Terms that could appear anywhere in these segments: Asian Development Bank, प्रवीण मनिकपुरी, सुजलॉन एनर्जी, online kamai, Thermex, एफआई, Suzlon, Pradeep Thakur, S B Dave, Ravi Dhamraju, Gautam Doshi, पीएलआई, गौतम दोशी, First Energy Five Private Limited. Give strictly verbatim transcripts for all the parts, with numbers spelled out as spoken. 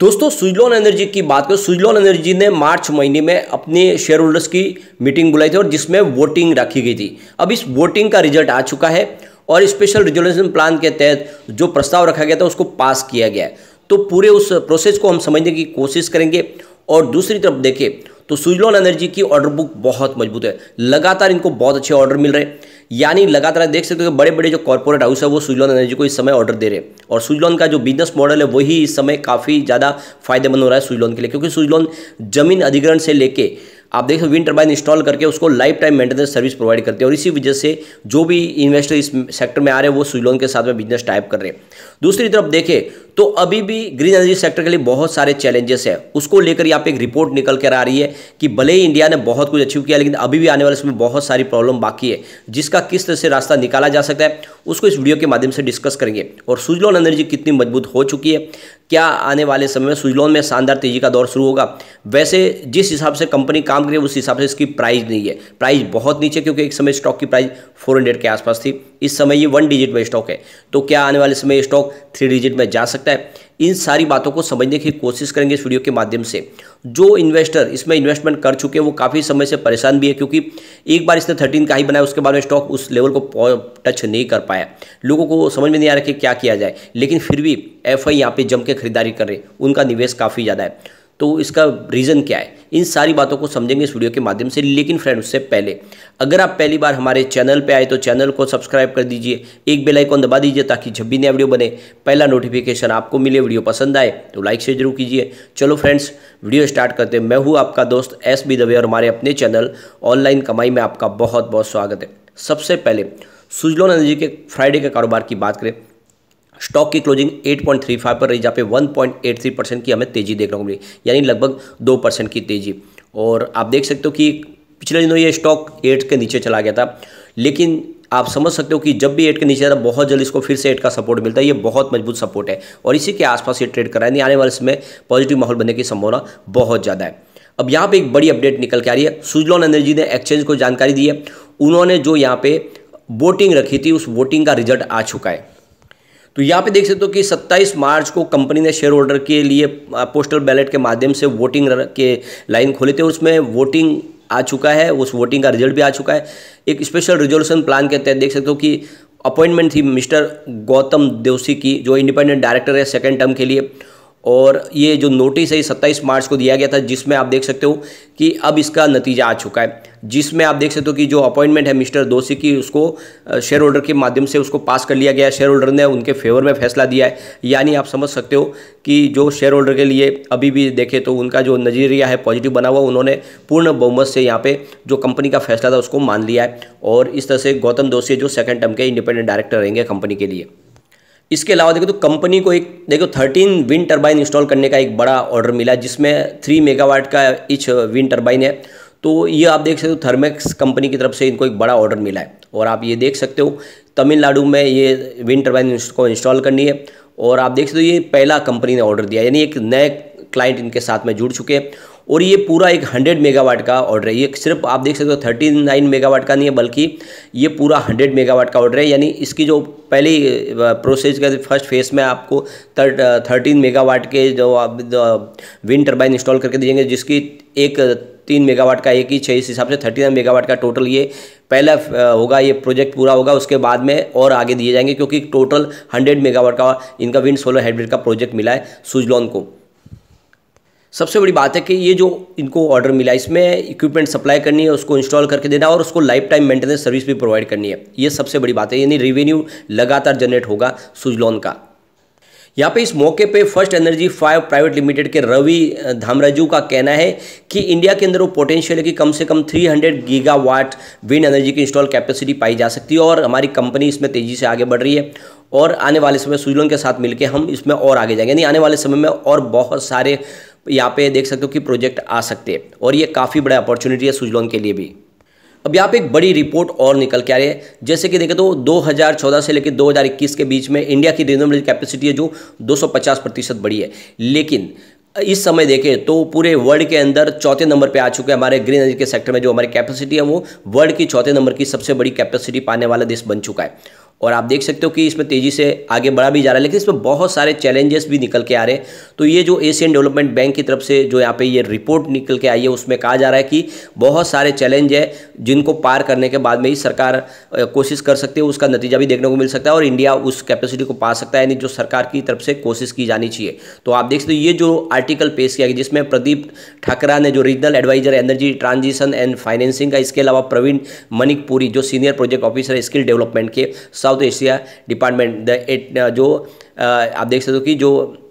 दोस्तों सुजलॉन एनर्जी की बात करें, सुजलॉन एनर्जी ने मार्च महीने में अपने शेयर होल्डर्स की मीटिंग बुलाई थी और जिसमें वोटिंग रखी गई थी। अब इस वोटिंग का रिजल्ट आ चुका है और स्पेशल रिजोल्यूशन प्लान के तहत जो प्रस्ताव रखा गया था उसको पास किया गया है। तो पूरे उस प्रोसेस को हम समझने की कोशिश करेंगे। और दूसरी तरफ देखें तो सुजलॉन एनर्जी की ऑर्डर बुक बहुत मजबूत है, लगातार इनको बहुत अच्छे ऑर्डर मिल रहे हैं, यानी लगातार देख सकते हो कि बड़े बड़े जो कॉर्पोरेट हाउस है वो सुजलॉन एनर्जी को इस समय ऑर्डर दे रहे हैं। और सुजलॉन का जो बिजनेस मॉडल है वही इस समय काफ़ी ज़्यादा फायदेमंद हो रहा है सुजलॉन के लिए, क्योंकि सुजलॉन जमीन अधिग्रहण से लेके आप देखो विंड टर्बाइन इंस्टॉल करके उसको life time maintenance service provide करते हैं। और इसी वजह से जो भी इन्वेस्टर इस सेक्टर में आ रहे हैं वो सुजलॉन के साथ में बिजनेस टाइप कर रहे हैं। दूसरी तरफ देखें तो अभी भी ग्रीन एनर्जी सेक्टर के लिए बहुत सारे चैलेंजेस हैं, उसको लेकर यहाँ पे एक रिपोर्ट निकल कर आ रही है कि भले ही इंडिया ने बहुत कुछ अचीव किया लेकिन अभी भी आने वाले समय बहुत सारी प्रॉब्लम बाकी है, जिसका किस तरह से रास्ता निकाला जा सकता है उसको इस वीडियो के माध्यम से डिस्कस करेंगे। और सुजलॉन एनर्जी कितनी मजबूत हो चुकी है, क्या आने वाले समय में सुजलॉन में शानदार तेजी का दौर शुरू होगा। वैसे जिस हिसाब से कंपनी काम कर रही है उस हिसाब से इसकी प्राइस नहीं है, प्राइस बहुत नीचे, क्योंकि एक समय स्टॉक की प्राइस चार सौ के आसपास थी, इस समय ये वन डिजिट में स्टॉक है। तो क्या आने वाले समय स्टॉक थ्री डिजिट में जा सकता है, इन सारी बातों को समझने की कोशिश करेंगे इस वीडियो के माध्यम से। जो इन्वेस्टर इसमें इन्वेस्टमेंट कर चुके हैं वो काफ़ी समय से परेशान भी है, क्योंकि एक बार इसने थर्टीन का ही बनाया उसके बाद में स्टॉक उस लेवल को टच नहीं कर पाया, लोगों को समझ में नहीं आ रहा कि क्या किया जाए, लेकिन फिर भी एफ आई यहाँ पे जम के खरीदारी कर रहे हैं, उनका निवेश काफ़ी ज़्यादा है। तो इसका रीज़न क्या है, इन सारी बातों को समझेंगे इस वीडियो के माध्यम से। लेकिन फ्रेंड उससे पहले अगर आप पहली बार हमारे चैनल पे आए तो चैनल को सब्सक्राइब कर दीजिए, एक बेल आइकॉन दबा दीजिए ताकि जब भी नया वीडियो बने पहला नोटिफिकेशन आपको मिले। वीडियो पसंद आए तो लाइक शेयर जरूर कीजिए। चलो फ्रेंड्स वीडियो स्टार्ट करते हैं। मैं हूँ आपका दोस्त एस बी दवे और हमारे अपने चैनल ऑनलाइन कमाई में आपका बहुत बहुत स्वागत है। सबसे पहले सुजलॉन एनर्जी के फ्राइडे के कारोबार की बात करें, स्टॉक की क्लोजिंग आठ पॉइंट तीन पाँच पर रही, जहाँ पे एक पॉइंट आठ तीन परसेंट की हमें तेजी देखने को मिली, यानी लगभग दो परसेंट की तेजी। और आप देख सकते हो कि पिछले दिनों ये स्टॉक आठ के नीचे चला गया था, लेकिन आप समझ सकते हो कि जब भी आठ के नीचे जाता है बहुत जल्दी इसको फिर से आठ का सपोर्ट मिलता है, ये बहुत मजबूत सपोर्ट है और इसी के आसपास ये ट्रेड कर रहा है, यानी आने वाले समय पॉजिटिव माहौल बनने की संभावना बहुत ज़्यादा है। अब यहाँ पर एक बड़ी अपडेट निकल के आ रही है, सुजलॉन एनर्जी ने एक्सचेंज को जानकारी दी है, उन्होंने जो यहाँ पर वोटिंग रखी थी उस वोटिंग का रिजल्ट आ चुका है। तो यहाँ पे देख सकते हो तो कि सत्ताईस मार्च को कंपनी ने शेयर होल्डर के लिए पोस्टल बैलेट के माध्यम से वोटिंग के लाइन खोले थे, उसमें वोटिंग आ चुका है, उस वोटिंग का रिजल्ट भी आ चुका है। एक स्पेशल रिजोल्यूशन प्लान के तहत देख सकते हो कि अपॉइंटमेंट थी मिस्टर गौतम दोशी की, जो इंडिपेंडेंट डायरेक्टर है सेकेंड टर्म के लिए, और ये जो नोटिस है सत्ताईस मार्च को दिया गया था, जिसमें आप देख सकते हो कि अब इसका नतीजा आ चुका है, जिसमें आप देख सकते हो कि जो अपॉइंटमेंट है मिस्टर दोषी की उसको शेयर होल्डर के माध्यम से उसको पास कर लिया गया, शेयर होल्डर ने उनके फेवर में फैसला दिया है। यानी आप समझ सकते हो कि जो शेयर होल्डर के लिए अभी भी देखें तो उनका जो नज़रिया है पॉजिटिव बना हुआ, उन्होंने पूर्ण बहुमत से यहाँ पे जो कंपनी का फैसला था उसको मान लिया है। और इस तरह से गौतम दोषी जो सेकेंड टर्म के इंडिपेंडेंट डायरेक्टर रहेंगे कंपनी के लिए। इसके अलावा देखो तो कंपनी को एक देखो थर्टीन विंड टर्बाइन इंस्टॉल करने का एक बड़ा ऑर्डर मिला, जिसमें थ्री मेगावाट का इच विंड टर्बाइन है। तो ये आप देख सकते हो थर्मेक्स कंपनी की तरफ से इनको एक बड़ा ऑर्डर मिला है। और आप ये देख सकते हो तमिलनाडु में ये विंड टर्बाइन को इंस्टॉल करनी है, और आप देख सकते हो ये पहला कंपनी ने ऑर्डर दिया, यानी एक नए क्लाइंट इनके साथ में जुड़ चुके हैं। और ये पूरा एक सौ मेगावाट का ऑर्डर है, ये सिर्फ आप देख सकते हो उनतालीस मेगावाट का नहीं है, बल्कि ये पूरा सौ मेगावाट का ऑर्डर है। यानी इसकी जो पहली प्रोसेस का फर्स्ट फेज में आपको तेरह मेगावाट के जो आप विंड टर्बाइन इंस्टॉल करके देंगे, जिसकी एक तीन मेगावाट का एक ही है, इस हिसाब से उनतालीस मेगावाट का टोटल ये पहला होगा, ये प्रोजेक्ट पूरा होगा। उसके बाद में और आगे दिए जाएंगे, क्योंकि टोटल सौ मेगावाट का इनका विंड सोलर हाइब्रिड का प्रोजेक्ट मिला है सुजलॉन को। सबसे बड़ी बात है कि ये जो इनको ऑर्डर मिला इसमें इक्विपमेंट सप्लाई करनी है, उसको इंस्टॉल करके देना और उसको लाइफ टाइम मेंटेनेंस सर्विस भी प्रोवाइड करनी है, ये सबसे बड़ी बात है। यानी रेवेन्यू लगातार जनरेट होगा सुजलॉन का। यहाँ पे इस मौके पे first energy five private limited के रवि धामराजू का कहना है कि इंडिया के अंदर वो पोटेंशियल है कि कम से कम तीन सौ गीगावाट विंड एनर्जी की इंस्टॉल कैपेसिटी पाई जा सकती है, और हमारी कंपनी इसमें तेज़ी से आगे बढ़ रही है, और आने वाले समय सुजलॉन के साथ मिलकर हम इसमें और आगे जाएंगे। यानी आने वाले समय में और बहुत सारे यहाँ पे देख सकते हो कि प्रोजेक्ट आ सकते हैं, और ये काफ़ी बड़ा अपॉर्चुनिटी है सुजलॉन के लिए भी। अब यहाँ पे एक बड़ी रिपोर्ट और निकल के आ रही है, जैसे कि देखें तो दो हज़ार चौदह से लेकर दो हज़ार इक्कीस के बीच में इंडिया की रिन्यूएबल कैपेसिटी है जो दो सौ पचास प्रतिशत बढ़ी है, लेकिन इस समय देखें तो पूरे वर्ल्ड के अंदर चौथे नंबर पे आ चुके हैं हमारे ग्रीन एनर्जी के सेक्टर में। जो हमारी कैपेसिटी है वो वर्ल्ड की चौथे नंबर की सबसे बड़ी कैपेसिटी पाने वाला देश बन चुका है, और आप देख सकते हो कि इसमें तेज़ी से आगे बढ़ा भी जा रहा है, लेकिन इसमें बहुत सारे चैलेंजेस भी निकल के आ रहे हैं। तो ये जो एशियन डेवलपमेंट बैंक की तरफ से जो यहाँ पे ये रिपोर्ट निकल के आई है उसमें कहा जा रहा है कि बहुत सारे चैलेंज है जिनको पार करने के बाद में ही सरकार कोशिश कर सकती है, उसका नतीजा भी देखने को मिल सकता है और इंडिया उस कैपेसिटी को पा सकता है, यानी जो सरकार की तरफ से कोशिश की जानी चाहिए। तो आप देख सकते हो ये जो आर्टिकल पेश किया गया जिसमें प्रदीप ठाकरा ने जो regional adviser energy transition and financing का, इसके अलावा प्रवीण मनिकपुरी जो सीनियर प्रोजेक्ट ऑफिसर है स्किल डेवलपमेंट के South Asia department the eight जो आ, आप देख सकते हो कि जो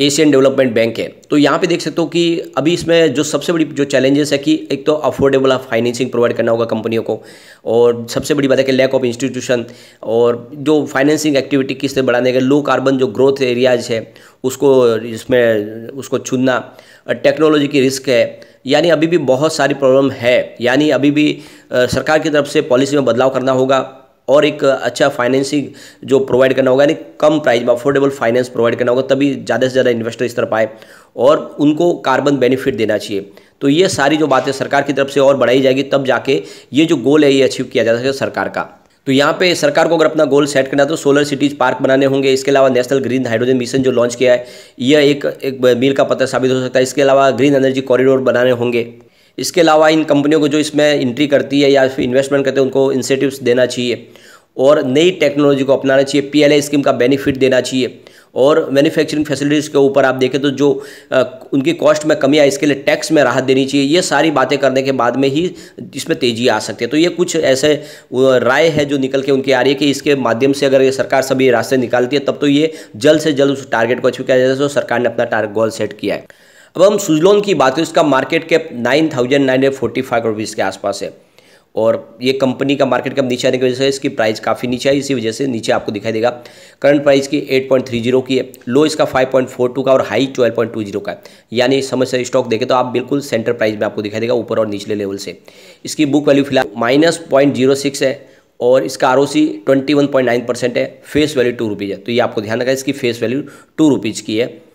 एशियन डेवलपमेंट बैंक है, तो यहाँ पे देख सकते हो कि अभी इसमें जो सबसे बड़ी जो चैलेंजेस है कि एक तो अफोर्डेबल फाइनेंसिंग प्रोवाइड करना होगा कंपनियों को, और सबसे बड़ी बात है कि लैक ऑफ इंस्टीट्यूशन और जो फाइनेंसिंग एक्टिविटी किससे बढ़ाने के, लो कार्बन जो ग्रोथ एरियाज है उसको इसमें उसको छूना, टेक्नोलॉजी की रिस्क है, यानी अभी भी बहुत सारी प्रॉब्लम है, यानी अभी भी सरकार की तरफ से पॉलिसी में बदलाव करना होगा और एक अच्छा फाइनेंसिंग जो प्रोवाइड करना होगा, यानी कम प्राइस में अफोर्डेबल फाइनेंस प्रोवाइड करना होगा, तभी ज़्यादा से ज़्यादा इन्वेस्टर इस तरफ आए और उनको कार्बन बेनिफिट देना चाहिए। तो ये सारी जो बातें सरकार की तरफ से और बढ़ाई जाएगी तब जाके ये जो गोल है ये अचीव किया जा सकेगा सरकार का। तो यहाँ पे सरकार को अगर अपना गोल सेट करना है तो सोलर सिटीज पार्क बनाने होंगे, इसके अलावा नेशनल ग्रीन हाइड्रोजन मिशन जो लॉन्च किया है यह एक एक मील का पत्थर साबित हो सकता है, इसके अलावा ग्रीन एनर्जी कॉरिडोर बनाने होंगे, इसके अलावा इन कंपनियों को जो इसमें एंट्री करती है या फिर इन्वेस्टमेंट करते हैं उनको इंसेंटिव्स देना चाहिए और नई टेक्नोलॉजी को अपनाना चाहिए, पीएलआई स्कीम का बेनिफिट देना चाहिए और मैन्युफैक्चरिंग फैसिलिटीज़ के ऊपर आप देखें तो जो आ, उनकी कॉस्ट में कमी आए इसके लिए टैक्स में राहत देनी चाहिए। ये सारी बातें करने के बाद में ही इसमें तेज़ी आ सकती है। तो ये कुछ ऐसे राय है जो निकल के उनकी आ रही है कि इसके माध्यम से अगर ये सरकार सभी रास्ते निकालती है तब तो ये जल्द से जल्द उस टारगेट को अचीव किया जाए जो सरकार ने अपना गोल सेट किया है। अब हम सुजलोन की बात करें, इसका market cap nine thousand nine hundred forty five rupees के आसपास है और ये कंपनी का मार्केट कैप नीचे आने की वजह से इसकी प्राइस काफ़ी नीचे है, इसी वजह से नीचे आपको दिखाई देगा। करंट प्राइस की एट पॉइंट थ्री जीरो की है, लो इसका फाइव पॉइंट फोर टू का और high twelve point two zero का है, यानी समझ से स्टॉक देखें तो आप बिल्कुल सेंटर प्राइस में आपको दिखाई देगा ऊपर और निचले लेवल से। इसकी बुक वैल्यू फिलहाल माइनस पॉइंट जीरो सिक्स है और इसका R O C twenty one point nine percent है, फेस वैल्यू टू रुपीज़ है। तो ये आपको ध्यान रखना, इसकी फेस वैल्यू टू रुपीज़ की है।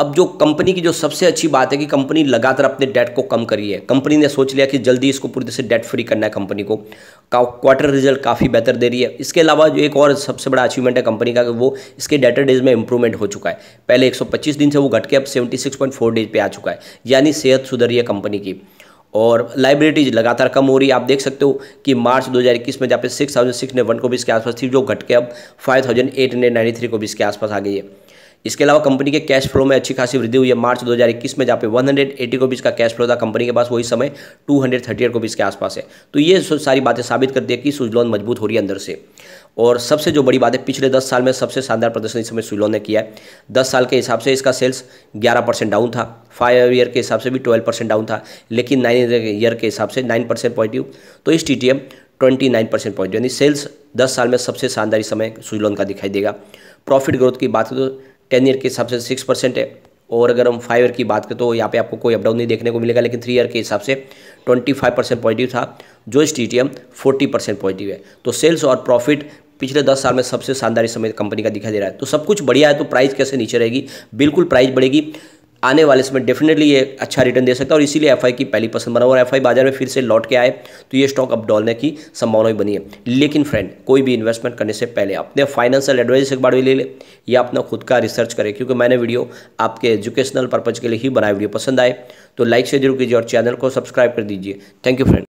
अब जो कंपनी की जो सबसे अच्छी बात है कि कंपनी लगातार अपने डेट को कम करी है, कंपनी ने सोच लिया कि जल्दी इसको पूरी तरह से डेट फ्री करना है, कंपनी को क्वार्टर रिजल्ट काफ़ी बेहतर दे रही है। इसके अलावा जो एक और सबसे बड़ा अचीवमेंट है कंपनी का वो इसके डेटर डेज में इंप्रूवमेंट हो चुका है, पहले एक सौ पच्चीस दिन से वो घट के अब seventy six point four days पर आ चुका है, यानी सेहत सुधरी है कंपनी की और लाइबिलिटीज लगातार कम हो रही है। आप देख सकते हो कि मार्च दो हज़ार इक्कीस में जहाँ पे six thousand six hundred one को बीस के आसपास थी जो घट के अब five thousand eight hundred ninety three को बीस के आसपास आ गई है। इसके अलावा कंपनी के कैश फ्लो में अच्छी खासी वृद्धि हुई है, मार्च दो हज़ार इक्कीस में जहाँ पे एक सौ अस्सी करोड़ का कैश फ्लो था कंपनी के पास, वही समय दो सौ तीस करोड़ के आसपास है। तो ये सारी बातें साबित करती है कि सुजलोन मजबूत हो रही है अंदर से। और सबसे जो बड़ी बात है पिछले दस साल में सबसे शानदार प्रदर्शन इस समय सुजलोन ने किया है। दस साल के हिसाब से इसका सेल्स ग्यारह परसेंट डाउन था, फाइव ईयर के हिसाब से भी ट्वेल्व परसेंट डाउन था, लेकिन नाइन ईयर के हिसाब से नाइन परसेंट पॉजिटिव, तो इस T T M twenty nine percent positive, यानी सेल्स दस साल में सबसे शानदार इस समय सुजलोन का दिखाई देगा। प्रॉफिट ग्रोथ की बात तो टेन ईयर के हिसाब से सिक्स परसेंट है और अगर हम फाइव ईयर की बात करें तो यहाँ पे आपको कोई अपडाउन नहीं देखने को मिलेगा, लेकिन थ्री ईयर के हिसाब से ट्वेंटी फाइव परसेंट पॉजिटिव था जो इस T T M forty percent positive है। तो सेल्स और प्रॉफिट पिछले दस साल में सबसे शानदार इस समय कंपनी का दिखाई दे रहा है। तो सब कुछ बढ़िया है, तो प्राइस कैसे नीचे रहेगी, बिल्कुल प्राइस बढ़ेगी, आने वाले समय डेफिनेटली ये अच्छा रिटर्न दे सकता है और इसीलिए एफआई की पहली पसंद बना और एफआई बाजार में फिर से लौट के आए तो ये स्टॉक अब डॉलने की संभावना भी बनी है। लेकिन फ्रेंड, कोई भी इन्वेस्टमेंट करने से पहले अपने फाइनेंशियल एडवाइजर से एक बार भी ले ले या अपना खुद का रिसर्च करें, क्योंकि मैंने वीडियो आपके एजुकेशनल पर्पज़ के लिए ही बनाया। वीडियो पसंद आए तो लाइक से जरूर कीजिए और चैनल को सब्सक्राइब कर दीजिए। Thank you friend.